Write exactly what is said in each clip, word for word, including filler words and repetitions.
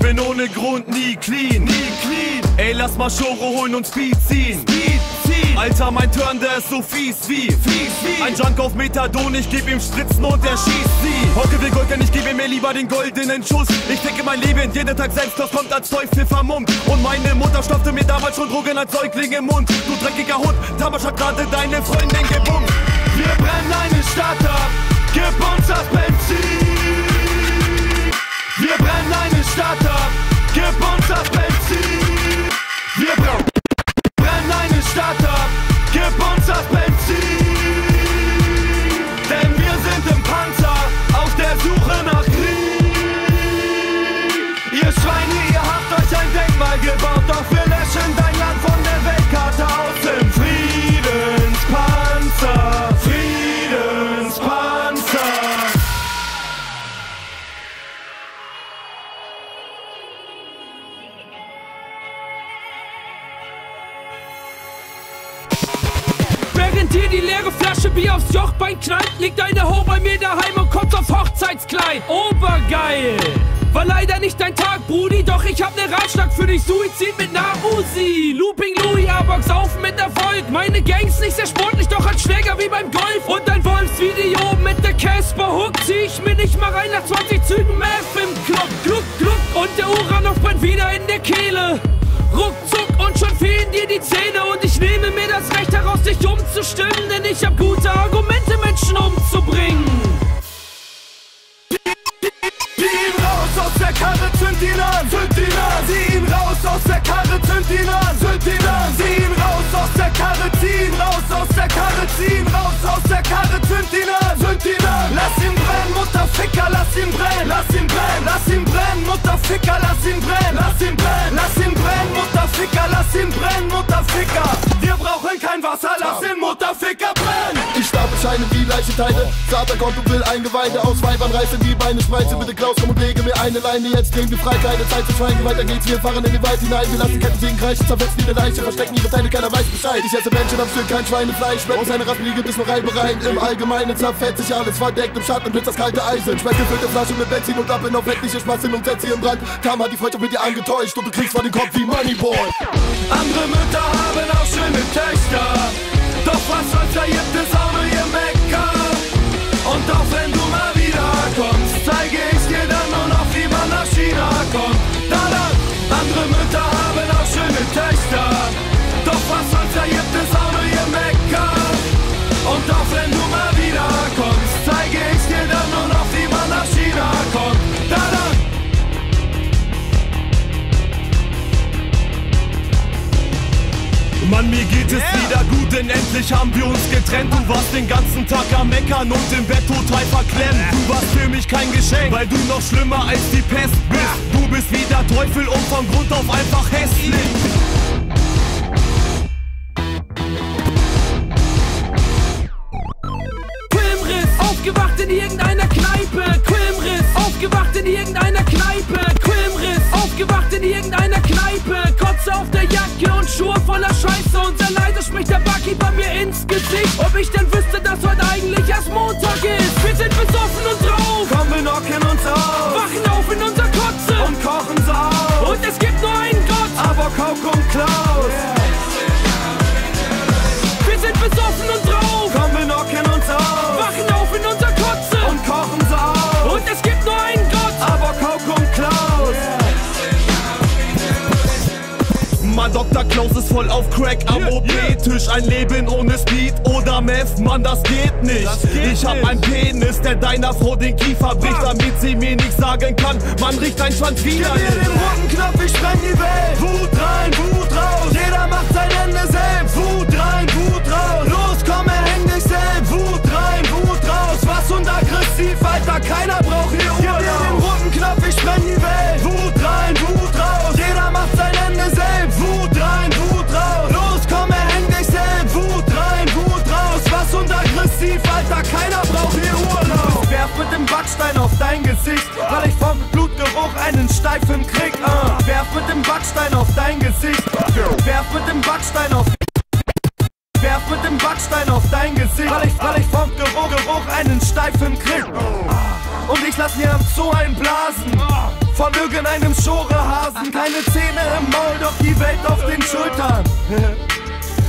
Ich bin ohne Grund nie clean, nie clean. Ey, lass mal Schore holen und Speed ziehen. Speed ziehen. Alter, mein Turn, der ist so fies wie, fies wie. Ein Junk auf Methadon, ich geb ihm Spritzen und er schießt sie. Hocke will Gold, denn ich gebe mir lieber den goldenen Schuss. Ich denke mein Leben, jeden Tag selbst, das kommt als Teufel vermummt. Und meine Mutter stopfte mir damals schon Drogen als Säugling im Mund. Du dreckiger Hund, Tamas hat gerade deine Freundin gebummt. Wir brennen eine Stadt ab, gib uns das Benzin. Wir brennen eine Stadt ab, gib uns das Benzin. Wir brennen eine Stadt ab, gib uns das Benzin. Denn wir sind im Panzer, auf der Suche nach Krieg. Ihr Schweine, ihr habt euch ein Denkmal gebaut, doch wir löschen dein Land von der Weltkarte aus im Friedenspanzer. Während dir die leere Flasche Bier aufs Jochbein knallt, liegt eine Ho bei mir daheim und kommt auf Hochzeitskleid. Obergeil! War leider nicht dein Tag, Brudi, doch ich hab ne Ratschlag für dich. Suizid mit ner Uzi, Looping Louis, A-Box, saufen mit Erfolg. Meine Gangs nicht sehr sportlich, doch als Schläger wie beim Golf. Und ein Wolfsvideo mit der Casper-Hook zieh ich mir nicht mal rein nach zwanzig Zügen Meth im Club. Gluck, gluck, und der Uranov brennt wieder in der Kehle. Ruckzuck und schon fehlen dir die Zähne. Und ich nehme mir das Recht heraus, dich umzustimmen, denn ich hab gute Argumente, Menschen umzubringen. Zieh ihn raus aus der Karre, zünd ihn an, zünd ihn an. Zieh ihn raus aus der Karre, zünd ihn an, zünd ihn an. Zieh ihn raus aus der Karre, zieh ihn raus aus der Karre, zieh ihn raus aus der Karre, zünd ihn an, zünd ihn an. Lass ihn brennen, Mutterficker, lass ihn brennen, lass ihn brennen, lass ihn brennen, Mutterficker, lass ihn brennen, lass ihn brennen, lass ihn brennen, Mutterficker, lass ihn brennen, Mutterficker. Wir brauchen kein Wasser, lass ihn Mutterficker brennen. Ich stapel Scheine wie Leichenteile, Satan kommt und will Eingeweide aus Weibern reißen die Beine spreize, bitte Klaus, komm und lege mir eine Leine, jetzt nehmen wir frei, keine Zeit zu schweigen, weiter geht's, wir fahren in den Wald hinein, wir lassen Ketten sehen, kreischen, zerfetzen ihre Leiche, verstecken ihre Teile, keiner weiß Bescheid. Ich esse Menschen am Stück, kein Schweinefleisch, schmecken seine Rappen liegen bis nur reinbereint, im Allgemeinen zerfetzt sich alles, verdeckt im Schatten blitzt das kalte Eisen, schmeckt gefüllte Flaschen mit Benzin und ab in auf etliche Schwachsinn und setzt sie in Brand. Tam hat die Freundschaft mit dir angetäuscht und du kriegst vor den Kopf wie Moneyboy. Andere Mütter haben auch schöne Töchter, doch was soll's, da gibt es auch nur ihr Mecker. Und auch wenn du mal wieder kommst, zeige ich dir dann nur noch, wie man nach China kommt. Da dann, andere Mütter haben auch schöne Töchter, doch was soll's, da gibt es auch nur ihr Mecker. Und auch wenn du mal wieder kommst, zeige ich dir dann nur noch, wie man nach China kommt. Da dann. Mann, mir geht es wieder gut, denn endlich haben wir uns getrennt. Du warst den ganzen Tag am Meckern und im Bett total verklemmt. Du warst für mich kein Geschenk, weil du noch schlimmer als die Pest bist. Du bist wie der Teufel und vom Grund auf einfach hässlich. Filmriss, aufgewacht in irgendeiner Kneipe. Filmriss, aufgewacht in irgendeiner Kneipe. Filmriss, aufgewacht in irgendeiner Kneipe. Kotze auf der Jacke und Schuhe voller Scheiße. Und sehr leise spricht der Barkeeper mir ins Gesicht. Ob ich denn wüsste, dass heute eigentlich erst Montag ist. Wir sind besoffen und drauf. Komm, wir knocken uns auf. Wachen auf in unserer Kotze. Und kochen auf. Und es gibt nur einen Gott. Aber Kauk und Klaus. Yeah. Wir sind besoffen und drauf. Komm, wir knocken uns auf. Wachen auf in unserer Kotze. Und kochen auf. Und es gibt nur einen Gott. Aber Kauk und Klaus. Yeah. Mann, Doktor Klaus ist voll auf Crack am yeah, O P-Tisch. Ein Leben ohne Speed oder Meth, Mann, das geht nicht. Das geht ich hab nicht. Einen Penis, der deiner Frau den Kiefer bricht, ah. damit sie mir nichts sagen kann. Man riecht dein Schwanz wieder. Gib mir den roten Knopf, ich spreng die Welt. Wut rein, Wut raus. Jeder macht sein Ende selbst. Wut rein, Wut raus. Los, komm, erhäng dich selbst. Wut rein, Wut raus. Was und aggressiv, Alter, keiner braucht hier Urlaub. Gib mir den roten Knopf, ich spreng die Welt. Wut rein, Wut raus. Jeder macht sein Ende selbst. Wut rein, Wut raus. Los, komm, erhäng dich selbst. Wut rein, Wut raus. Was und aggressiv, Alter, keiner braucht hier Urlaub. Ich werf mit dem Backstein auf dein Gesicht, weil ich vom Blutgeruch einen steifen krieg. uh. Werf mit dem Backstein auf dein Gesicht. Werf mit dem Backstein auf. Werf mit dem Backstein auf dein Gesicht, weil ich, weil ich vom Geruch, Geruch einen steifen krieg. uh. Und ich lass mir am Zoo einen blasen, uh. von irgendeinem Schore. Katzen, keine Zähne im Maul, doch die Welt auf den Schultern.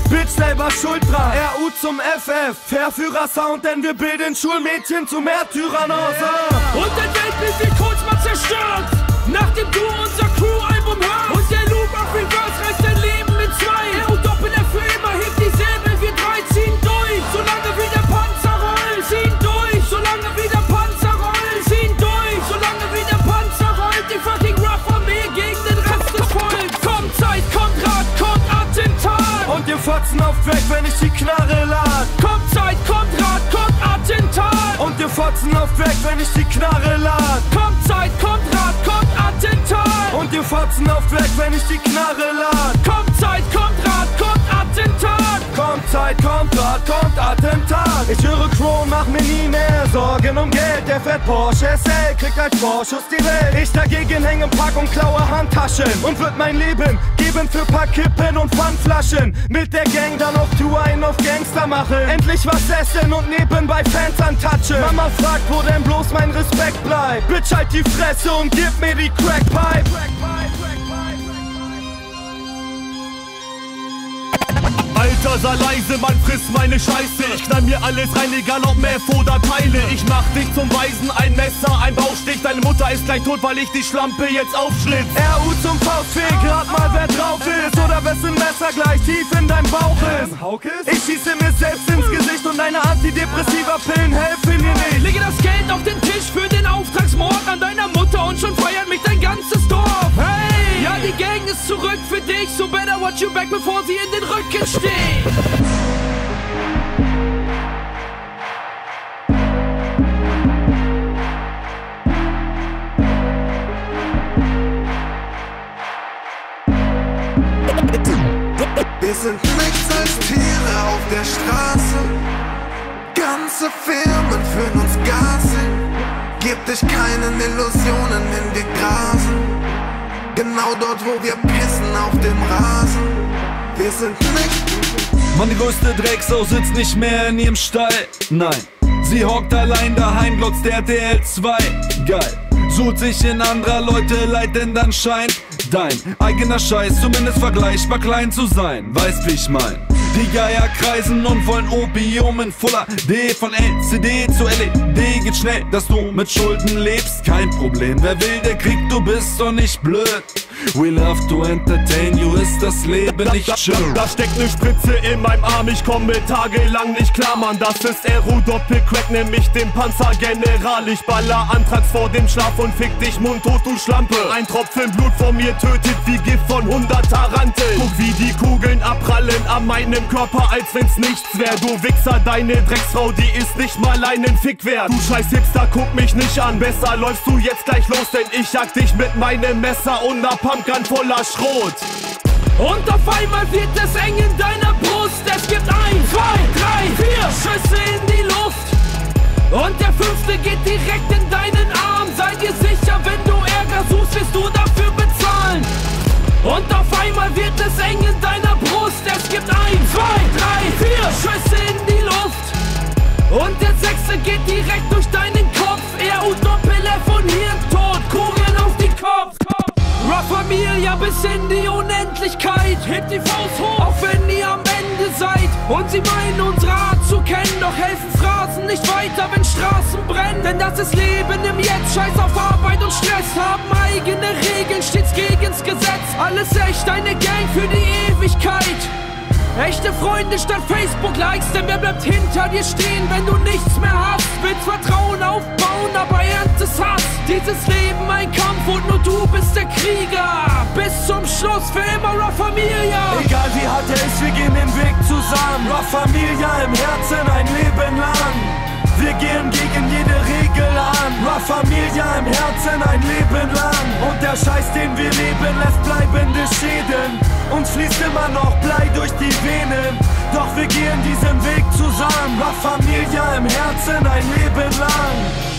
Bitch, selber schuld dran. R U zum F F, Verführer-Sound, denn wir bilden Schulmädchen zu Märtyrern aus. Yeah. Und der Weltbild wird kurz mal zerstört, nachdem du unser Crew-Album hörst. Und der Loop auf Reverse reißt dein Leben in zwei. R U Doppel F für immer, hebt die Säbel, wir drei ziehen durch. Solange wie der Panzer rollt, ziehen durch. Solange wie der Panzer rollt, ziehen durch. Solange wie der Panzer rollt, die fucking Rough-Armee gegen den Rest des Volks. Kommt Zeit, kommt Rat, kommt Attentat. Und ihr Fotzen auf Dreck, wenn ich die Knarre lad. Kommt Zeit, kommt Rat, kommt Attentat. Und ihr Fotzen auf Dreck, wenn ich die Knarre lad. Kommt Zeit, kommt Rat, kommt Attentat. Und ihr Fotzen auf Dreck, wenn ich die Knarre lad. Kommt Zeit, kommt Rat, kommt Attentat. Kommt Zeit, kommt Rat, kommt Attentat. Ich höre Crow, mach mir nie mehr Sorgen um Geld. Der fährt Porsche S L, kriegt als Vorschuss die Welt. Ich dagegen hänge im Park und klaue Handtaschen und wird mein Leben geben für paar Kippen und Pfandflaschen. Mit der Gang dann auf Tour einen auf Gangster machen. Endlich was essen und nebenbei Fans antatschen. Mama fragt, wo denn bloß mein Respekt bleibt. Bitch, halt die Fresse und gib mir die Crackpipe. Alter, sei leise, man frisst meine Scheiße. Ich knall mir alles rein, egal ob Meth oder Teile. Ich mach dich zum Waisen, ein Messer, ein Bauchstich. Deine Mutter ist gleich tot, weil ich die Schlampe jetzt aufschlitz. R U zum Faustweg, rat mal wer drauf ist. Oder wessen Messer gleich tief in deinem Bauch ist. Ich schieße mir selbst ins Gesicht und deine antidepressiver Pillen helfen mir nicht. Lege das Geld auf den Tisch für den Auftragsmord an deiner Mutter und schon feiert mich dein ganzes Dorf. Hey, ja, die Gang ist zurück für dich. So better watch your back, bevor sie in den Rücken steht. Wir sind nichts als Tiere auf der Straße. Ganze Firmen führen uns Gase. Gib dich keinen Illusionen, in die grasen. Genau dort, wo wir pissen, auf dem Rasen. Wir sind nicht. Mann, die größte Drecksau sitzt nicht mehr in ihrem Stall. Nein, sie hockt allein daheim, glotzt R T L zwei. Geil, sucht sich in anderer Leute Leid, denn dann scheint dein eigener Scheiß zumindest vergleichbar klein zu sein. Weißt, wie ich mein? Die Geier kreisen und wollen Opium in Full H D. Von L C D zu L E D geht schnell, dass du mit Schulden lebst. Kein Problem, wer will, der kriegt, du bist doch nicht blöd. We love to entertain you, ist das Leben nicht schön. Da, da, da steckt ne Spritze in meinem Arm, ich komme tagelang nicht klar, Mann. Das ist R U Doppelcrack, nämlich den Panzergeneral. Ich baller Antrags vor dem Schlaf und fick dich mundtot, du Schlampe. Ein Tropfen Blut von mir tötet wie Gift von hundert Taranteln. Guck, wie die Kugeln abprallen an meinem Körper, als wenn's nichts wär. Du Wichser, deine Drecksfrau, die ist nicht mal einen Fick wert. Du scheiß Hipster, guck mich nicht an, besser läufst du jetzt gleich los, denn ich jag dich mit meinem Messer und Pumpgun voller Schrot. Und auf einmal wird es eng in deiner Brust. Es gibt ein, zwei, drei, vier Schüsse in die Luft. Und der fünfte geht direkt in deinen Arm. Sei dir sicher, wenn du Ärger suchst, wirst du dafür bezahlen. Und auf einmal wird es eng in deiner Brust. Es gibt ein, zwei, drei, vier Schüsse in die Luft. Und der sechste geht direkt durch deinen Kopf. R U Doppel F und Hirntod, Kugeln auf den Kopf. Familie bis in die Unendlichkeit. Hebt die Faust hoch, auch wenn ihr am Ende seid. Und sie meinen, unsere Art zu kennen. Doch helfen Phrasen nicht weiter, wenn Straßen brennen. Denn das ist Leben im Jetzt. Scheiß auf Arbeit und Stress. Haben eigene Regeln, stets gegen's Gesetz. Alles echt, eine Gang für die Ewigkeit. Echte Freunde statt Facebook-Likes. Denn wer bleibt hinter dir stehen, wenn du nichts mehr hast? Willst Vertrauen aufbauen, aber erntes Hass. Dieses Leben ein Kampf und nur du bist der Krieger. Bis zum Schluss für immer Rough Familia. Egal wie hart er ist, wir gehen den Weg zusammen. Rough Familia im Herzen ein Leben lang. Wir gehen gegen jede Regel an. Rough Familia im Herzen ein Leben lang. Und der Scheiß, den wir leben, lässt bleibende Schäden. Uns fließt immer noch Blei durch die Venen. Doch wir gehen diesen Weg zusammen. Rough Familia im Herzen ein Leben lang.